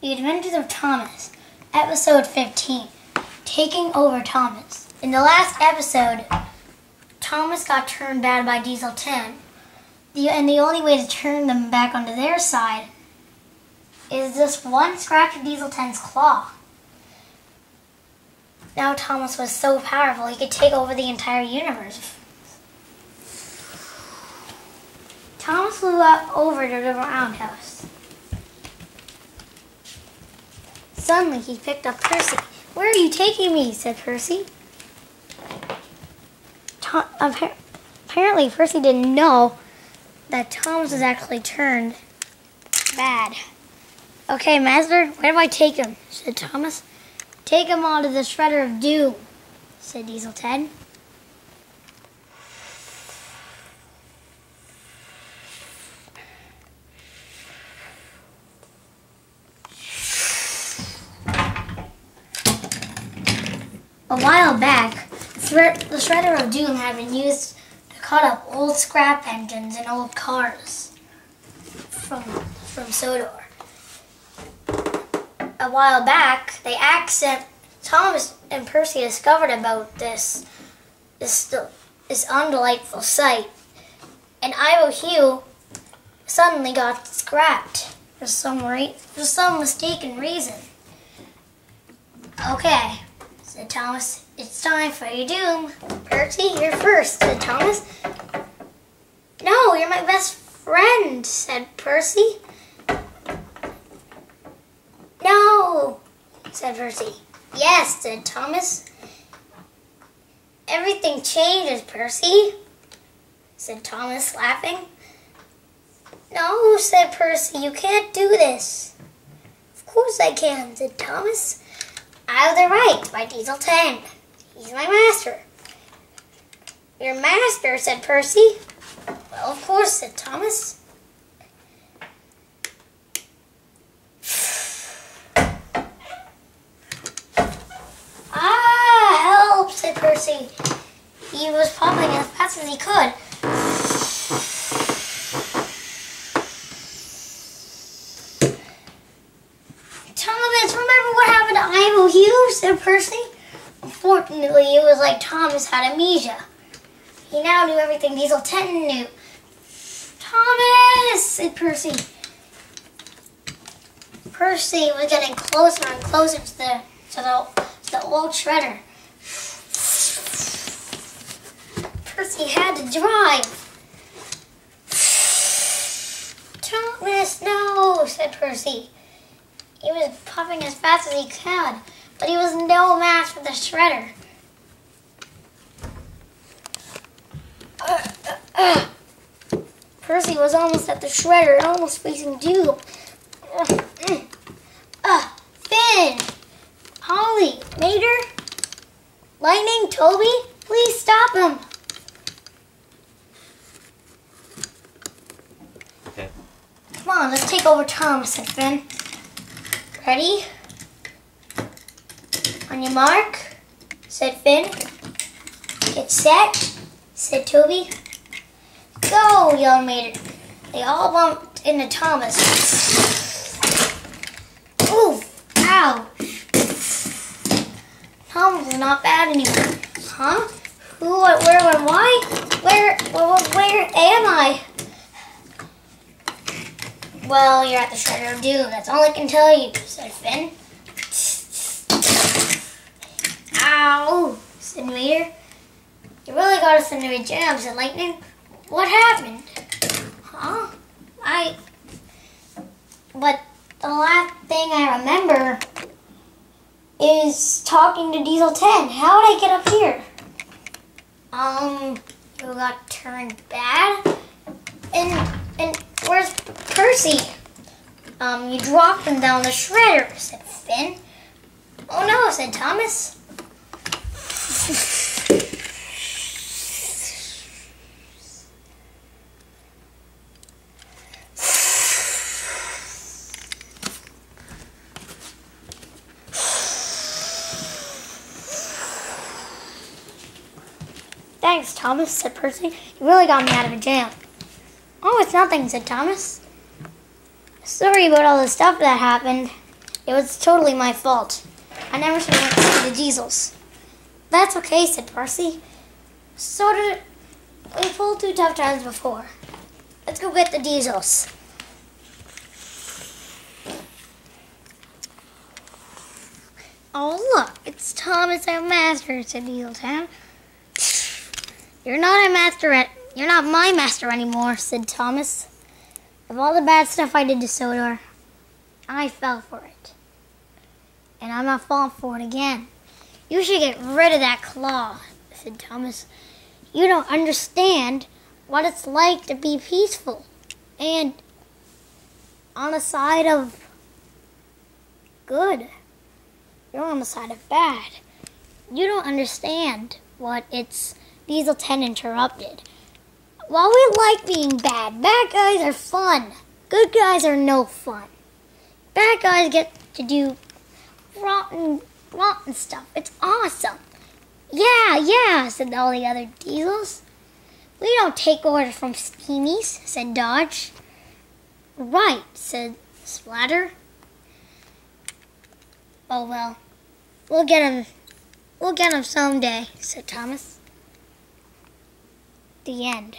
The Adventures of Thomas, Episode 15, Taking Over Thomas. In the last episode, Thomas got turned bad by Diesel 10, and the only way to turn them back onto their side is just one scratch of Diesel 10's claw. Now Thomas was so powerful he could take over the entire universe. Thomas flew over to the roundhouse. Suddenly, he picked up Percy. "Where are you taking me?" said Percy. Apparently, Percy didn't know that Thomas was actually turned bad. "Okay, Master, where do I take him?" said Thomas. "Take him all to the Shredder of Doom," said Diesel Ted. A while back, the Shredder of Doom had been used to cut up old scrap engines and old cars from Sodor. A while back, Thomas and Percy discovered about this undelightful sight, and Ivo Hugh suddenly got scrapped for some mistaken reason. "Okay," said Thomas, "it's time for your doom." "Percy, you're first," said Thomas. "No, you're my best friend," said Percy. "No," said Percy. "Yes," said Thomas. "Everything changes, Percy," said Thomas, laughing. "No," said Percy, "you can't do this." "Of course I can," said Thomas. "Out of the Right by Diesel 10. He's my master." "Your master," said Percy. "Well, of course," said Thomas. "Ah, help," said Percy. He was popping as fast as he could. "Said Percy. Unfortunately, it was like Thomas had amnesia. He now knew everything Diesel 10 knew." "Thomas," said Percy. Percy was getting closer and closer to the old Shredder. Percy had to drive. "Thomas, no," said Percy. He was popping as fast as he could, but he was no match for the Shredder. Percy was almost at the Shredder, almost facing Doom. Finn! Holly! Mater! Lightning! Toby! Please stop him! Okay. "Come on, let's take over Thomas," said Finn. "Ready? On your mark," said Finn. "Get set," said Toby. "Go," yelled Mater. They all bumped into Thomas. Ooh, ow. Thomas is not bad anymore. Huh? Who, what, where, when, why? Where am I? "Well, you're at the Shredder of Doom. That's all I can tell you," said Finn. "Ow," said Mater. "You really got us into a jam," said Lightning. "What happened?" "Huh? But the last thing I remember is talking to Diesel 10. How did I get up here?" You got turned bad? And where's Percy?" You dropped him down the Shredder," said Finn. "Oh no," said Thomas. "Thanks, Thomas," said Percy. "You really got me out of a jam." "Oh, it's nothing," said Thomas. "Sorry about all the stuff that happened. It was totally my fault. I never should have went to the Diesels. That's okay, said Percy. Sodor, we pulled 2 tough times before. Let's go get the Diesels. Oh, look, it's Thomas, our master, said Diesel Town. You're not my master anymore, said Thomas. Of all the bad stuff I did to Sodor, I fell for it. And I'm not falling for it again. You should get rid of that claw, said Thomas. You don't understand what it's like to be peaceful and on the side of good. You're on the side of bad. You don't understand what it's... Diesel 10 interrupted. While we like being bad, bad guys are fun. Good guys are no fun. Bad guys get to do rotten stuff. It's awesome. Yeah, said all the other Diesels. We don't take orders from Steamies, said Dodge. Right, said Splatter. Oh, well, we'll get him someday, said Thomas. The end.